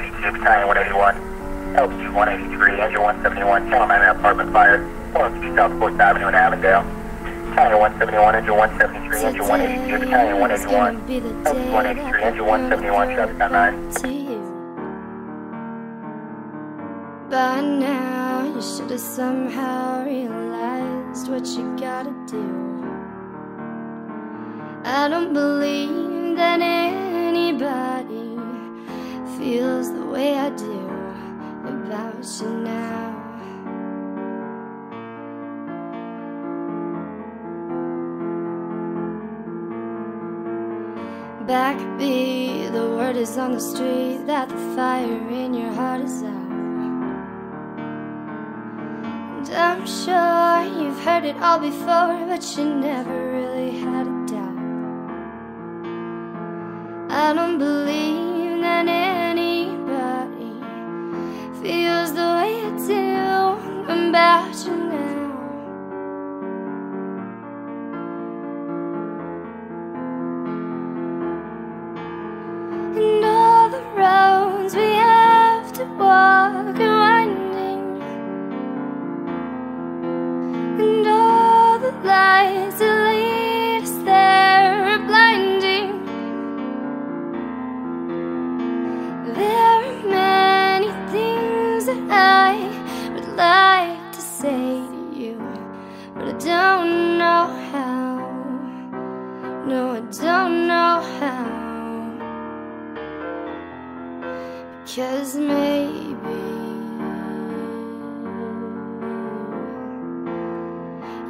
486, County 181, LP 183, Engine 171, Channel 9 apartment fire, 402 South 4th Avenue in Avondale. County 171, Engine 173, Engine 182, County 181, LP 183, Engine 171, traffic on 9. By now, you should have somehow realized what you gotta do. I don't believe that anybody feels the way I do about you now. Backbeat, the word is on the street that the fire in your heart is out. And I'm sure you've heard it all before, but you never really had a doubt. I don't believe that anybody feels the way I do about you now. No, I don't know how, because maybe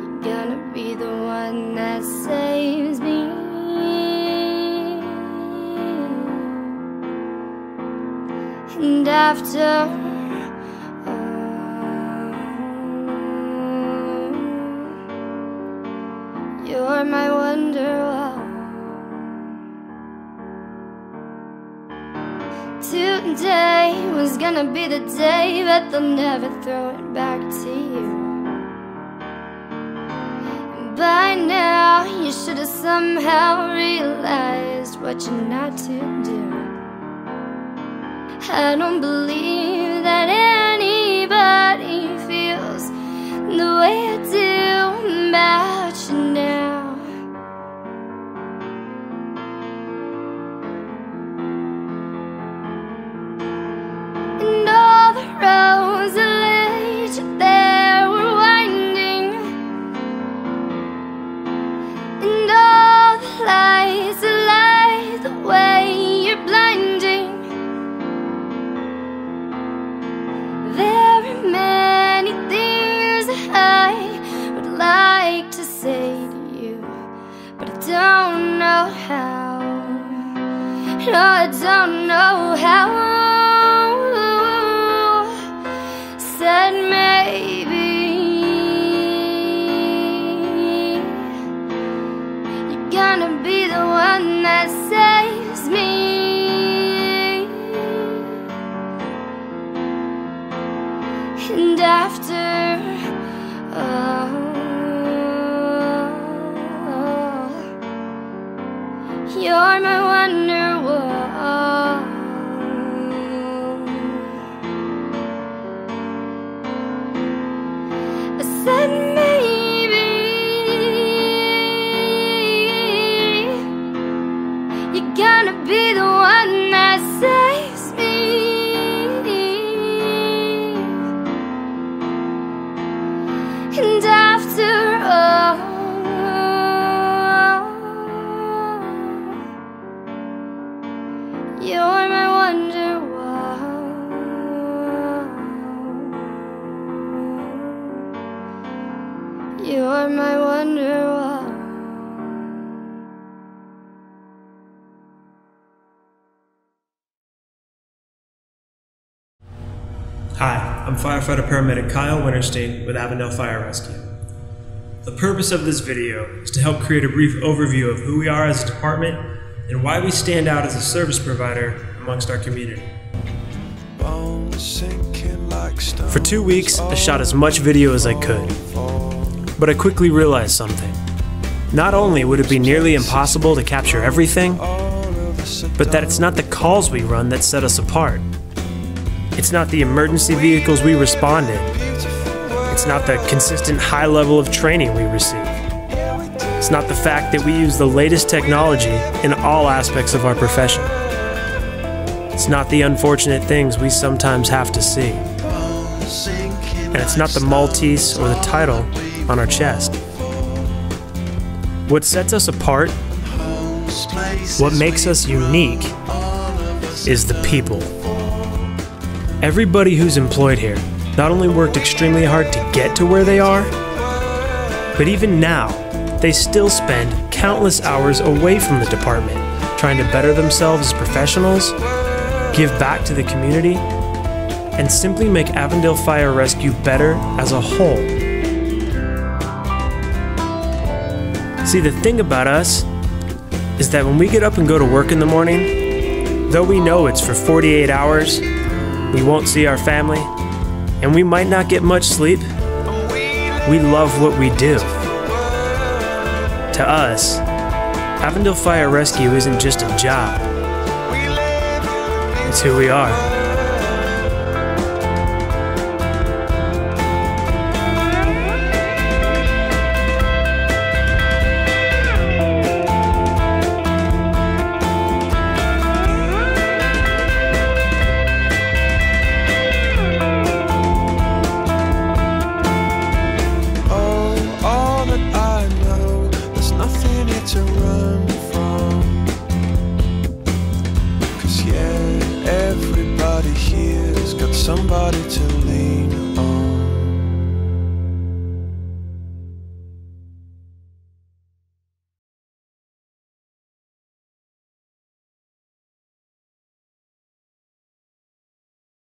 you're gonna be the one that saves me. And after you're my wonderwall. Today was gonna be the day, but they'll never throw it back to you. By now, you should have somehow realized what you're not to do. I don't believe that anybody feels the way I do about you now. No, I don't know how. Said maybe you're gonna be the one that saves me. And after all, you're my wonder. Said maybe you're gonna be the one that saves me. And after all, you're my wonderwall. You're my wonderwall. Hi, I'm Firefighter Paramedic Kyle Winterstein with Avondale Fire Rescue. The purpose of this video is to help create a brief overview of who we are as a department and why we stand out as a service provider amongst our community. For 2 weeks, I shot as much video as I could. But I quickly realized something. Not only would it be nearly impossible to capture everything, but that it's not the calls we run that set us apart, It's not the emergency vehicles we respond in. It's not the consistent high level of training we receive. It's not the fact that we use the latest technology in all aspects of our profession. It's not the unfortunate things we sometimes have to see. And it's not the Maltese or the title on our chest. What sets us apart, what makes us unique, is the people. Everybody who's employed here not only worked extremely hard to get to where they are, but even now, they still spend countless hours away from the department, trying to better themselves as professionals, give back to the community, and simply make Avondale Fire Rescue better as a whole. See, the thing about us is that when we get up and go to work in the morning, though we know it's for 48 hours, we won't see our family, and we might not get much sleep, we love what we do. To us, Avondale Fire Rescue isn't just a job. It's who we are. To run from, 'cause yeah, everybody here's got somebody to leave.